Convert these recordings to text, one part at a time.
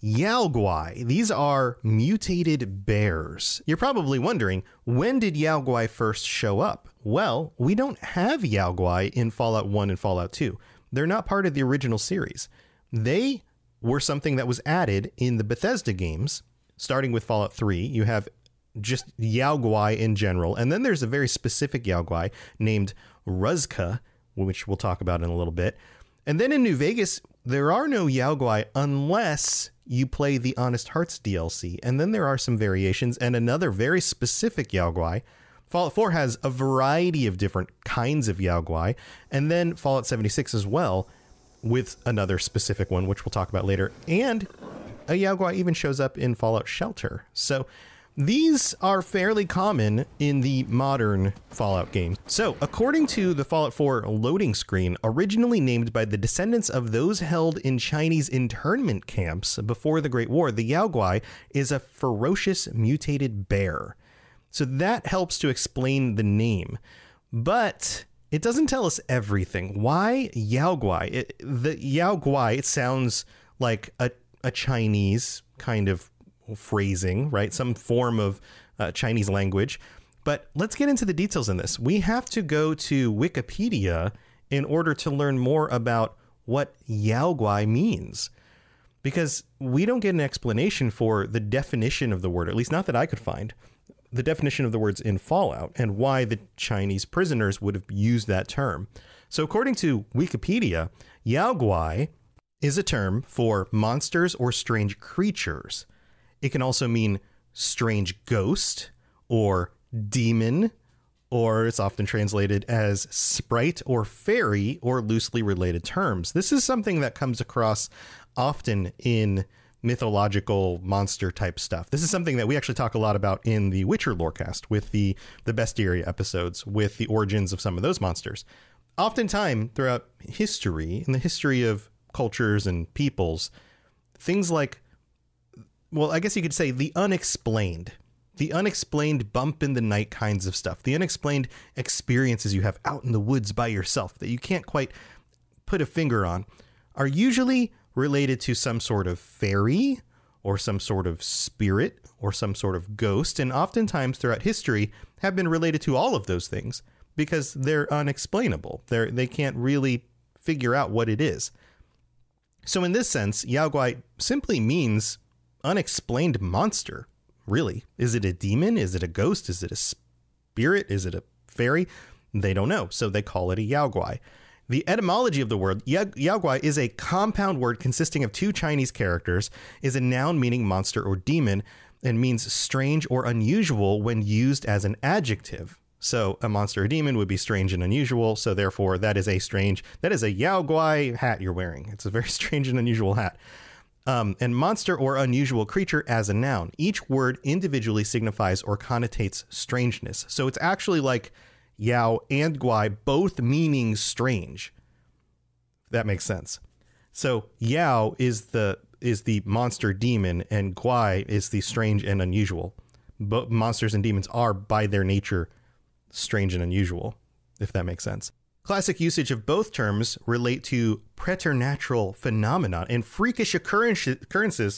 Yao Guai. These are mutated bears. You're probably wondering, when did Yao Guai first show up? Well, we don't have Yao Guai in Fallout 1 and Fallout 2. They're not part of the original series. They were something that was added in the Bethesda games, starting with Fallout 3. You have just Yao Guai in general, and then there's a very specific Yao Guai named Ruzka, which we'll talk about in a little bit. And then in New Vegas, there are no Yao Guai unless you play the Honest Hearts DLC, and then there are some variations and another very specific Yao Guai. Fallout 4 has a variety of different kinds of Yao Guai, and then Fallout 76 as well, with another specific one, which we'll talk about later. And a Yao Guai even shows up in Fallout Shelter. So these are fairly common in the modern Fallout game. So according to the Fallout 4 loading screen, originally named by the descendants of those held in Chinese internment camps before the Great War, the Yao Guai is a ferocious mutated bear. So that helps to explain the name, but it doesn't tell us everything. Why Yao Guai? The Yao Guai, it sounds like a Chinese kind of phrasing, right? Some form of Chinese language. But let's get into the details in this. We have to go to Wikipedia in order to learn more about what Yao Guai means, because we don't get an explanation for the definition of the word, at least not that I could find. The definition of the words in Fallout and why the Chinese prisoners would have used that term. So according to Wikipedia, Yao Guai is a term for monsters or strange creatures. It can also mean strange ghost or demon, or it's often translated as sprite or fairy or loosely related terms. This is something that comes across often in mythological monster type stuff. This is something that we actually talk a lot about in the Witcher Lorecast with the Bestiary episodes, with the origins of some of those monsters. Oftentimes throughout history, in the history of cultures and peoples, things like, well, I guess you could say the unexplained bump in the night kinds of stuff, the unexplained experiences you have out in the woods by yourself that you can't quite put a finger on, are usually related to some sort of fairy or some sort of spirit or some sort of ghost, and oftentimes throughout history have been related to all of those things because they're unexplainable. They can't really figure out what it is. So in this sense, Yao Guai simply means unexplained monster, really. Is it a demon? Is it a ghost? Is it a spirit? Is it a fairy? They don't know, so they call it a Yao Guai. The etymology of the word, Yao Guai is a compound word consisting of two Chinese characters, is a noun meaning monster or demon, and means strange or unusual when used as an adjective. So a monster or demon would be strange and unusual, so therefore that is a Yao Guai hat you're wearing. It's a very strange and unusual hat. And monster or unusual creature as a noun. Each word individually signifies or connotates strangeness. So it's actually like Yao and Guai both meaning strange. That makes sense. So Yao is the monster demon and Guai is the strange and unusual. But monsters and demons are by their nature strange and unusual, if that makes sense. Classic usage of both terms relate to preternatural phenomena and freakish occurrences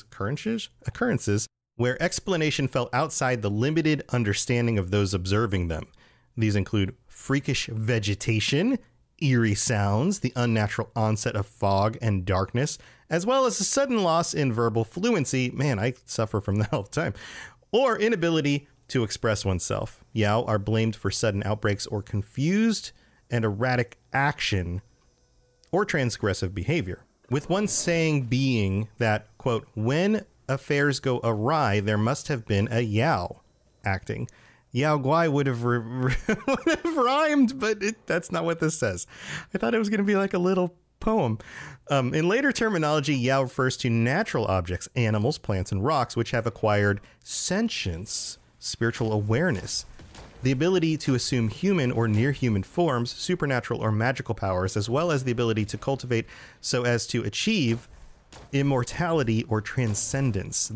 where explanation fell outside the limited understanding of those observing them. These include freakish vegetation, eerie sounds, the unnatural onset of fog and darkness, as well as a sudden loss in verbal fluency. Man, I suffer from that all the time. Or inability to express oneself. Yao are blamed for sudden outbreaks or confused and erratic action or transgressive behavior. With one saying being that, quote, when affairs go awry, there must have been a Yao acting. Yao Guai would have rhymed, but that's not what this says. I thought it was going to be like a little poem. In later terminology, Yao refers to natural objects, animals, plants, and rocks, which have acquired sentience, spiritual awareness, the ability to assume human or near-human forms, supernatural or magical powers, as well as the ability to cultivate so as to achieve immortality or transcendence.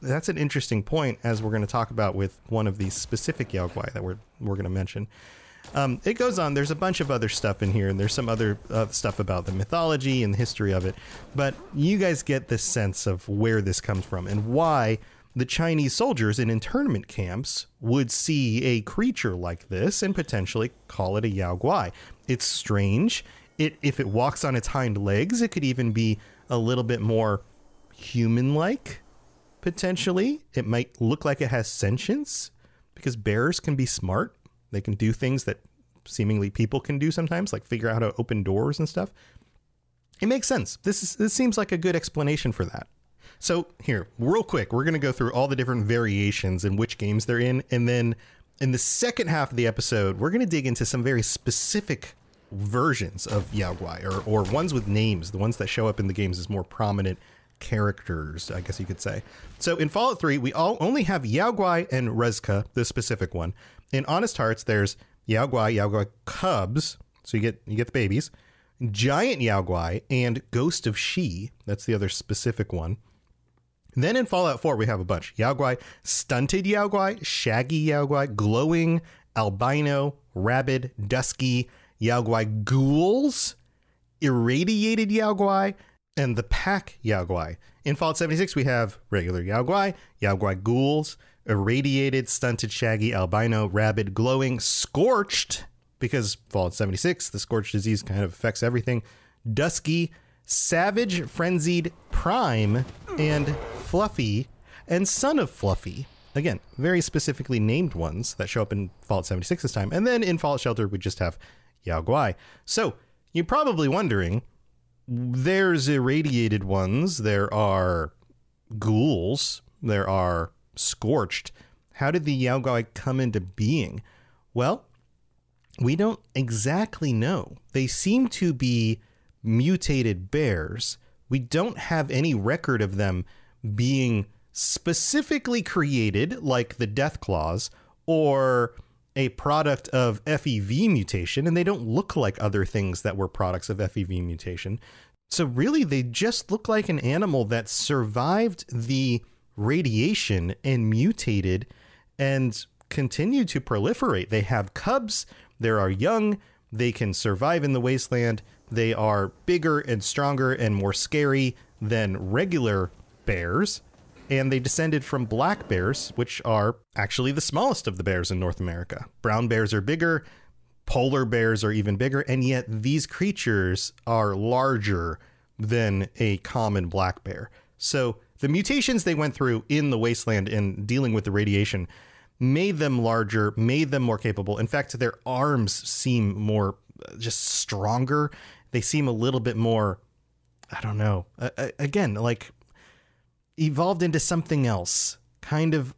That's an interesting point, as we're going to talk about with one of these specific Yao Guai that we're going to mention. It goes on. There's a bunch of other stuff in here, and there's some other stuff about the mythology and the history of it. But you guys get this sense of where this comes from and why the Chinese soldiers in internment camps would see a creature like this and potentially call it a Yao Guai. It's strange. If it walks on its hind legs, it could even be a little bit more human-like, potentially. It might look like it has sentience, because bears can be smart. They can do things that seemingly people can do sometimes, like figure out how to open doors and stuff. It makes sense. This seems like a good explanation for that. So here, real quick, we're going to go through all the different variations in which games they're in. And then in the second half of the episode, we're going to dig into some very specific versions of Yao Guai, or ones with names, the ones that show up in the games as more prominent characters, I guess you could say. So in Fallout 3, we only have Yao Guai and Ruzka, the specific one. In Honest Hearts, there's Yao Guai cubs, so you get the babies, Giant Yao Guai, and Ghost of She. That's the other specific one. Then in Fallout 4, we have a bunch. Yao Guai, Stunted Yao Guai, Shaggy Yao Guai, Glowing, Albino, Rabid, Dusky, Yao Guai Ghouls, Irradiated Yao Guai, and the Pack Yao Guai. In Fallout 76, we have regular Yao Guai Ghouls, Irradiated, Stunted, Shaggy, Albino, Rabid, Glowing, Scorched, because Fallout 76, the Scorched disease kind of affects everything, Dusky, Savage, Frenzied, Prime, and Fluffy, and Son of Fluffy. Again, very specifically named ones that show up in Fallout 76 this time. And then in Fallout Shelter, we just have Yao Guai. So you're probably wondering, there's irradiated ones, there are ghouls, there are scorched. How did the Yao Guai come into being? Well, we don't exactly know. They seem to be mutated bears. We don't have any record of them being specifically created, like the Death Claws, or a product of FEV mutation, and they don't look like other things that were products of FEV mutation. So really, they just look like an animal that survived the radiation and mutated and continue to proliferate. They have cubs, there are young, they can survive in the wasteland, they are bigger and stronger and more scary than regular bears, and they descended from black bears, which are actually the smallest of the bears in North America. Brown bears are bigger, polar bears are even bigger, and yet these creatures are larger than a common black bear. So the mutations they went through in the wasteland and dealing with the radiation made them larger, made them more capable. In fact, their arms seem more just stronger. They seem a little bit more, I don't know, again, like evolved into something else, kind of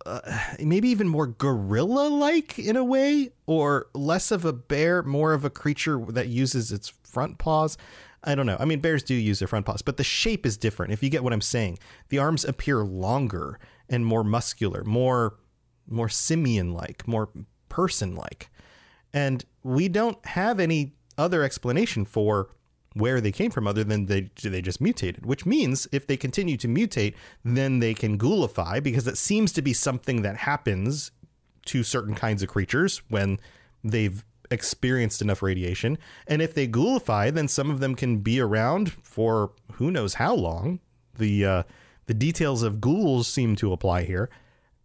maybe even more gorilla-like in a way, or less of a bear, more of a creature that uses its front paws. I don't know. I mean, bears do use their front paws, but the shape is different, if you get what I'm saying. The arms appear longer and more muscular, more simian-like, more person-like. And we don't have any other explanation for where they came from other than they just mutated, which means if they continue to mutate, then they can ghoulify, because that seems to be something that happens to certain kinds of creatures when they've experienced enough radiation. And if they ghoulify, then some of them can be around for who knows how long. The details of ghouls seem to apply here,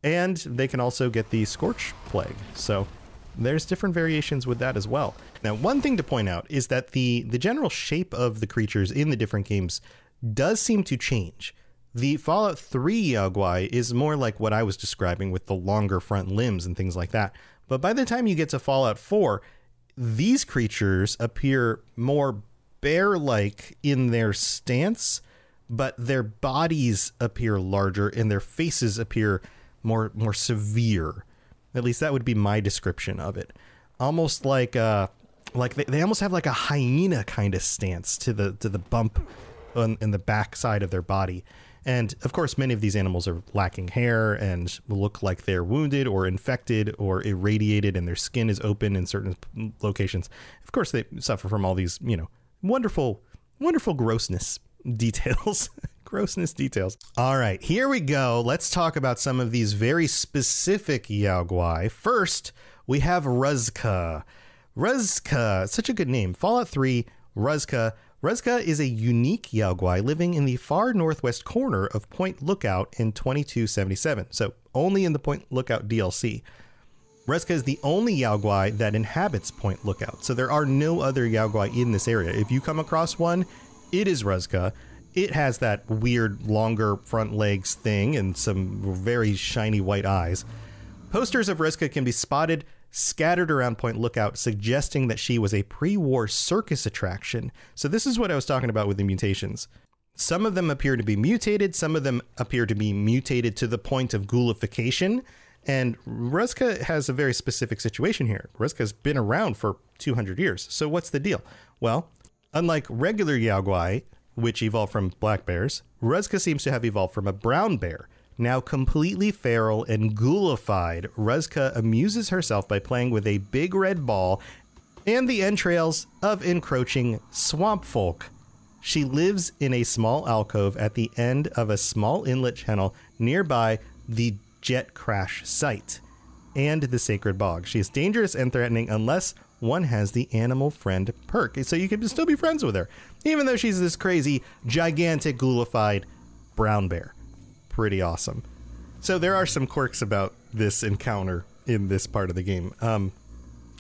and they can also get the scorch plague. So there's different variations with that as well. Now, one thing to point out is that the general shape of the creatures in the different games does seem to change. The Fallout 3 Yao Guai is more like what I was describing with the longer front limbs and things like that. But by the time you get to Fallout 4, these creatures appear more bear-like in their stance, but their bodies appear larger and their faces appear more severe. At least that would be my description of it. Almost like they almost have like a hyena kind of stance to the bump in the back side of their body. And of course, many of these animals are lacking hair and look like they're wounded or infected or irradiated, and their skin is open in certain locations. Of course, they suffer from all these, you know, wonderful grossness details. Grossness details. All right, here we go. Let's talk about some of these very specific Yao Guai. First, we have Ruzka. Ruzka, such a good name. Fallout 3, Ruzka. Ruzka is a unique Yao Guai living in the far northwest corner of Point Lookout in 2277, so only in the Point Lookout DLC. Ruzka is the only Yao Guai that inhabits Point Lookout, so there are no other Yao Guai in this area. If you come across one, it is Ruzka. It has that weird longer front legs thing and some very shiny white eyes. Posters of Ruzka can be spotted scattered around Point Lookout, suggesting that she was a pre-war circus attraction. So this is what I was talking about with the mutations. Some of them appear to be mutated, some of them appear to be mutated to the point of ghoulification. And Ruzka has a very specific situation here. Ruzka's been around for 200 years. So what's the deal? Well, unlike regular Yao Guai, which evolved from black bears, Ruzka seems to have evolved from a brown bear. Now completely feral and ghoulified, Ruzka amuses herself by playing with a big red ball and the entrails of encroaching swamp folk. She lives in a small alcove at the end of a small inlet channel nearby the jet crash site and the sacred bog. She is dangerous and threatening unless one has the animal friend perk. So you can still be friends with her, even though she's this crazy, gigantic, ghoulified brown bear. Pretty awesome. So there are some quirks about this encounter in this part of the game.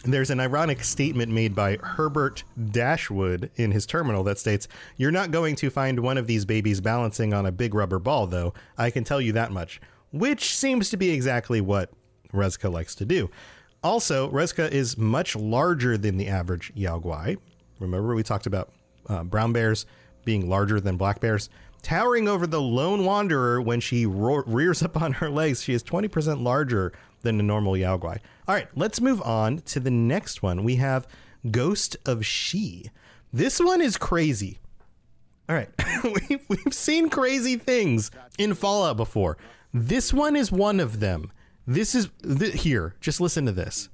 There's an ironic statement made by Herbert Dashwood in his terminal that states, "You're not going to find one of these babies balancing on a big rubber ball, though. I can tell you that much." Which seems to be exactly what Ruzka likes to do. Also, Ruzka is much larger than the average Yao Guai. Remember we talked about brown bears being larger than black bears? Towering over the lone wanderer when she rears up on her legs, she is 20% larger than a normal Yao Guai. All right, let's move on to the next one. We have Ghost of She. This one is crazy. All right, we've seen crazy things in Fallout before. This one is one of them. This is here. Just listen to this.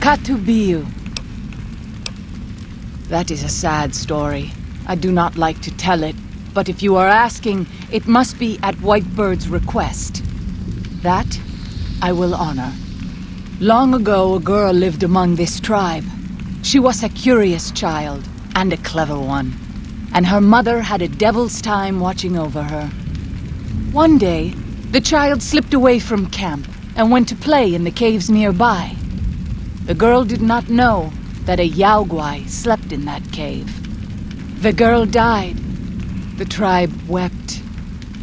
Katubiu. That is a sad story. I do not like to tell it, but if you are asking, it must be at White Bird's request. That I will honor. Long ago, a girl lived among this tribe. She was a curious child, and a clever one, and her mother had a devil's time watching over her. One day, the child slipped away from camp and went to play in the caves nearby. The girl did not know that a Yao Guai slept in that cave. The girl died. The tribe wept,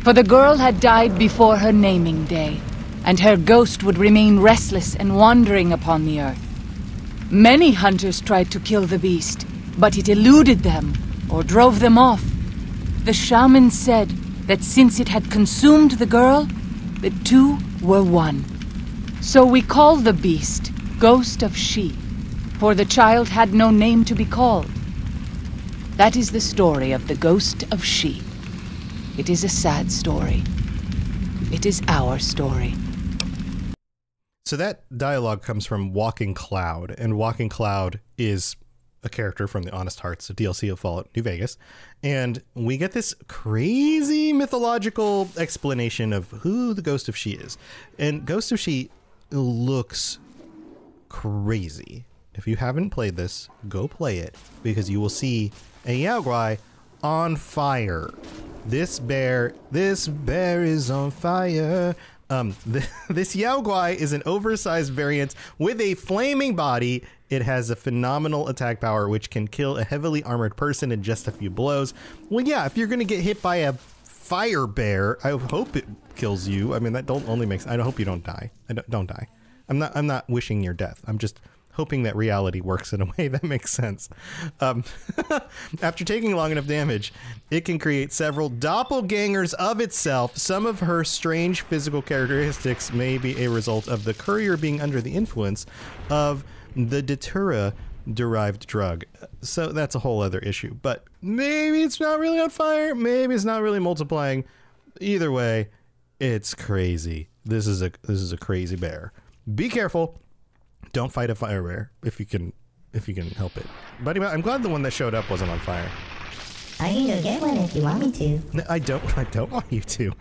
for the girl had died before her naming day, and her ghost would remain restless and wandering upon the earth. Many hunters tried to kill the beast, but it eluded them or drove them off. The shaman said that since it had consumed the girl, the two were one. So we call the beast Ghost of She, for the child had no name to be called. That is the story of the Ghost of She. It is a sad story. It is our story. So that dialogue comes from Walking Cloud, and Walking Cloud is a character from the Honest Hearts, a DLC of Fallout New Vegas. And we get this crazy mythological explanation of who the Ghost of She is. And Ghost of She looks crazy. If you haven't played this, go play it, because you will see a Yao Guai on fire. This bear is on fire. This Yao Guai is an oversized variant with a flaming body. It has a phenomenal attack power, which can kill a heavily armored person in just a few blows. Well, yeah, if you're going to get hit by a fire bear, I hope it kills you. I mean, that don't only makes, I hope you don't die. Don't die. I'm not wishing your death. I'm just hoping that reality works in a way that makes sense. After taking long enough damage, it can create several doppelgangers of itself. Some of her strange physical characteristics may be a result of the courier being under the influence of the Datura-derived drug. So that's a whole other issue. But maybe it's not really on fire. Maybe it's not really multiplying. Either way, it's crazy. This is a crazy bear. Be careful. Don't fight a fire bear if you can help it. But I'm glad the one that showed up wasn't on fire. I can go get one if you want me to. No, I don't want you to.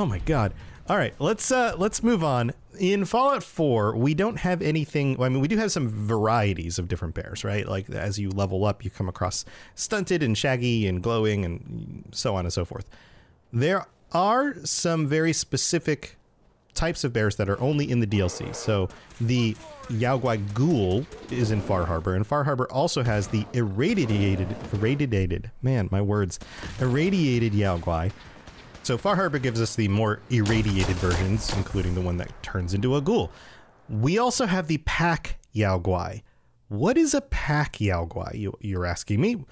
Oh my god. All right, let's move on. In Fallout 4, we don't have anything. I mean, we do have some varieties of different bears, right? Like as you level up, you come across stunted and shaggy and glowing and so on and so forth. There are some very specific types of bears that are only in the DLC. So the Yao Guai ghoul is in Far Harbor, and Far Harbor also has the irradiated Yao Guai. So Far Harbor gives us the more irradiated versions, including the one that turns into a ghoul. We also have the pack Yao Guai. What is a pack Yao Guai, you're asking me?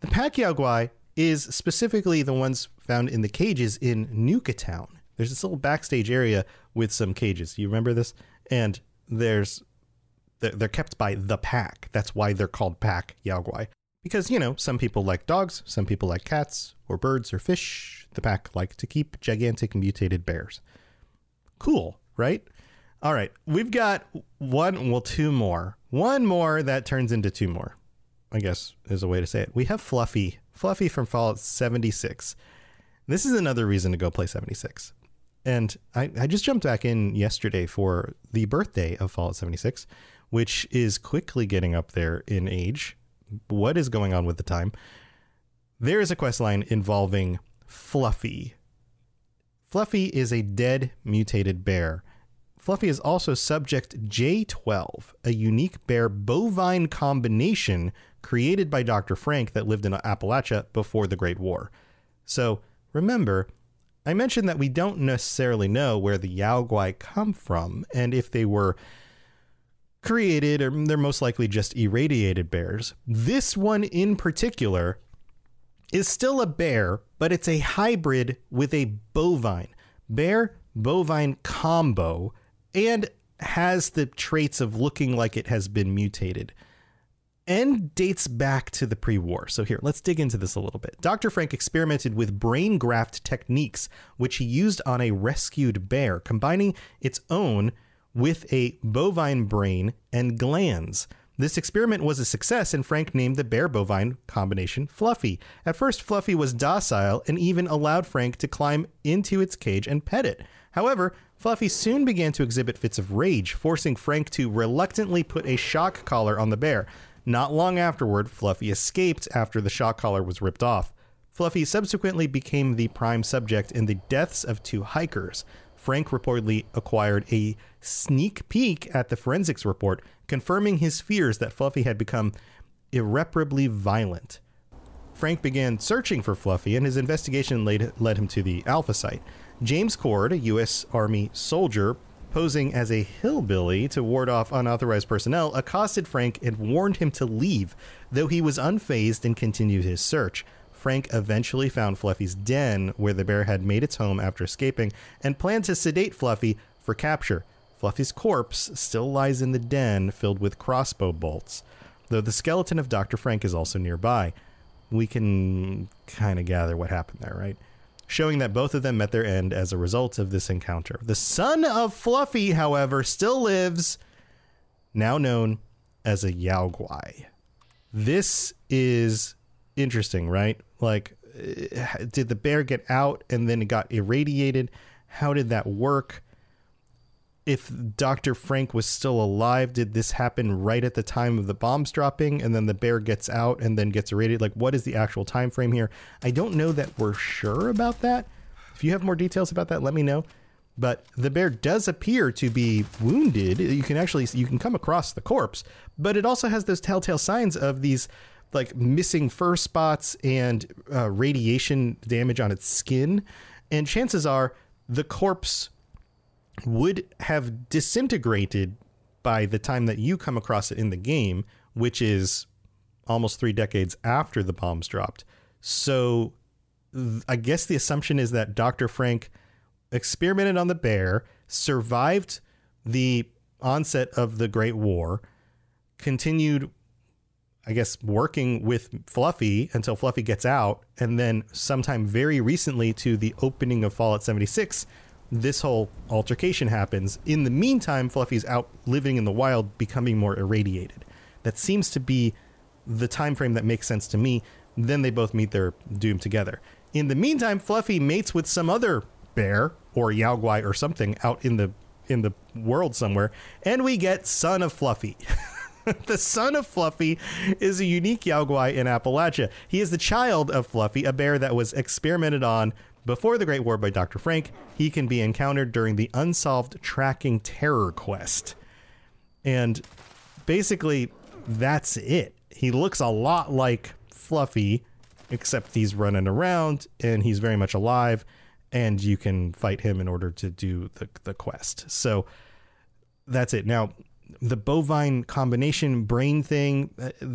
The pack Yao Guai is specifically the ones found in the cages in Nuka Town. There's this little backstage area with some cages. You remember this? And they're kept by the pack. That's why they're called pack Yao Guai. Because, you know, some people like dogs, some people like cats, or birds, or fish. The pack like to keep gigantic mutated bears. Cool, right? All right, we've got one, well, two more. One more that turns into two more, I guess is a way to say it. We have Fluffy. Fluffy from Fallout 76. This is another reason to go play 76. And I just jumped back in yesterday for the birthday of Fallout 76, which is quickly getting up there in age. What is going on with the time? There is a quest line involving Fluffy. Fluffy is a dead mutated bear. Fluffy is also Subject J12, a unique bear bovine combination created by Dr. Frank that lived in Appalachia before the Great War. So remember, I mentioned that we don't necessarily know where the Yao Guai come from and if they were created, or they're most likely just irradiated bears. This one in particular is still a bear, but it's a hybrid with a bovine bear-bovine combo and has the traits of looking like it has been mutated and dates back to the pre-war. So here, let's dig into this a little bit. Dr. Frank experimented with brain graft techniques, which he used on a rescued bear, combining its own with a bovine brain and glands. This experiment was a success, and Frank named the bear-bovine combination Fluffy. At first, Fluffy was docile and even allowed Frank to climb into its cage and pet it. However, Fluffy soon began to exhibit fits of rage, forcing Frank to reluctantly put a shock collar on the bear. Not long afterward, Fluffy escaped after the shock collar was ripped off. Fluffy subsequently became the prime subject in the deaths of two hikers. Frank reportedly acquired a sneak peek at the forensics report, confirming his fears that Fluffy had become irreparably violent. Frank began searching for Fluffy, and his investigation led him to the Alpha site. James Cord, a U.S. Army soldier posing as a hillbilly to ward off unauthorized personnel, accosted Frank and warned him to leave, though he was unfazed and continued his search. Frank eventually found Fluffy's den, where the bear had made its home after escaping, and planned to sedate Fluffy for capture. Fluffy's corpse still lies in the den filled with crossbow bolts, though the skeleton of Dr. Frank is also nearby. We can kind of gather what happened there, right? Showing that both of them met their end as a result of this encounter. The son of Fluffy, however, still lives, now known as a Yao Guai. This is interesting, right? Like, did the bear get out and then it got irradiated? How did that work? If Dr. Frank was still alive, did this happen right at the time of the bombs dropping, and then the bear gets out and then gets irradiated? Like, what is the actual time frame here? I don't know that we're sure about that. If you have more details about that, let me know. But the bear does appear to be wounded. You can come across the corpse, but it also has those telltale signs of these, like, missing fur spots and radiation damage on its skin. And chances are the corpse would have disintegrated by the time that you come across it in the game, which is almost 3 decades after the bombs dropped. So I guess the assumption is that Dr. Frank experimented on the bear, survived the onset of the Great War, continued, I guess, working with Fluffy until Fluffy gets out, and then sometime very recently to the opening of Fallout 76, this whole altercation happens. In the meantime, Fluffy's out living in the wild, becoming more irradiated. That seems to be the time frame that makes sense to me. Then they both meet their doom together. In the meantime, Fluffy mates with some other bear or Yao Guai or something out in the world somewhere, and we get Son of Fluffy. The Son of Fluffy is a unique Yao Guai in Appalachia. He is the child of Fluffy, a bear that was experimented on before the Great War by Dr. Frank. He can be encountered during the Unsolved Tracking Terror quest. And basically, that's it. He looks a lot like Fluffy, except he's running around and he's very much alive, and you can fight him in order to do the quest. So that's it. Now, the bovine combination brain thing,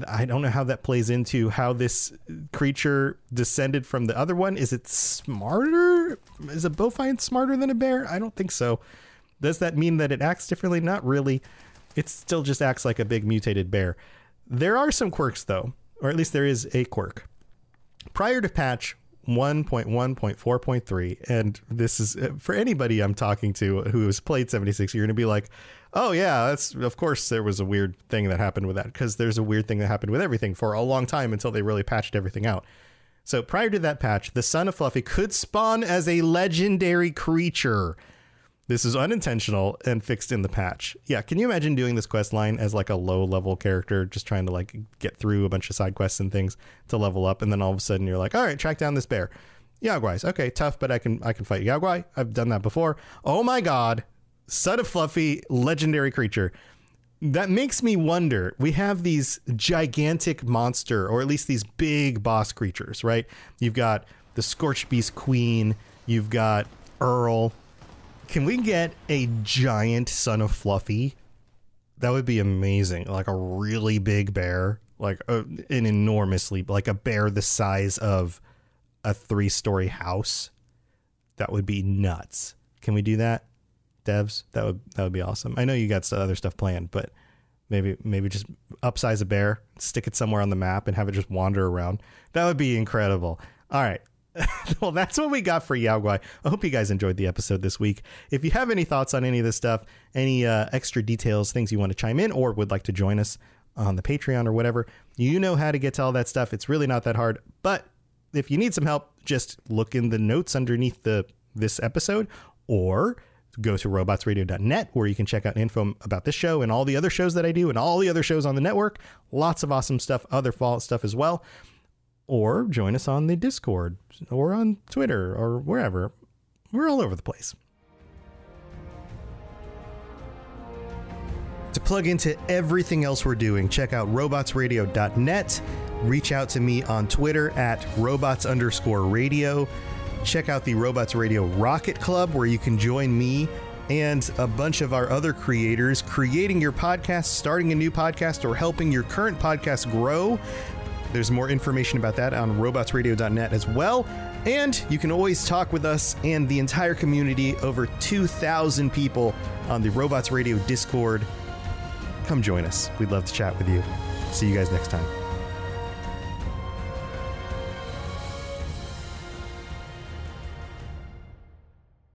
I don't know how that plays into how this creature descended from the other one. Is it smarter? Is a bovine smarter than a bear? I don't think so. Does that mean that it acts differently? Not really. It still just acts like a big mutated bear. There are some quirks, though, or at least there is a quirk. Prior to patch 1.1.4.3, and this is for anybody I'm talking to who has played 76, you're going to be like, oh yeah, that's, of course there was a weird thing that happened with that, because there's a weird thing that happened with everything for a long time until they really patched everything out. So prior to that patch, the Son of Fluffy could spawn as a legendary creature. This is unintentional and fixed in the patch. Yeah, can you imagine doing this quest line as like a low level character, just trying to like get through a bunch of side quests and things to level up, and then all of a sudden you're like, all right, track down this bear. Yao Guai's okay, tough, but I can fight Yao Guai. I've done that before. Oh my god, Son of Fluffy, legendary creature. That makes me wonder. We have these gigantic monster, or at least these big boss creatures, right? You've got the Scorch Beast Queen. You've got Earl. Can we get a giant Son of Fluffy? That would be amazing. Like a really big bear, like an enormously, like a bear the size of a 3-story house. That would be nuts. Can we do that, devs? That would be awesome. I know you got some other stuff planned, but maybe just upsize a bear, stick it somewhere on the map, and have it just wander around. That would be incredible. All right. Well, that's what we got for Yao Guai. I hope you guys enjoyed the episode this week. If you have any thoughts on any of this stuff, any extra details, things you want to chime in, or would like to join us on the Patreon or whatever, you know how to get to all that stuff. It's really not that hard. But if you need some help, just look in the notes underneath this episode, or go to robotsradio.net, where you can check out info about this show and all the other shows that I do and all the other shows on the network. Lots of awesome stuff, other Fallout stuff as well. Or join us on the Discord, or on Twitter, or wherever. We're all over the place. To plug into everything else we're doing, check out robotsradio.net. Reach out to me on Twitter at robots_radio. Check out the Robots Radio Rocket Club, where you can join me and a bunch of our other creators creating your podcast, starting a new podcast, or helping your current podcast grow. There's more information about that on robotsradio.net as well. And you can always talk with us and the entire community, over 2,000 people on the Robots Radio Discord. Come join us. We'd love to chat with you. See you guys next time.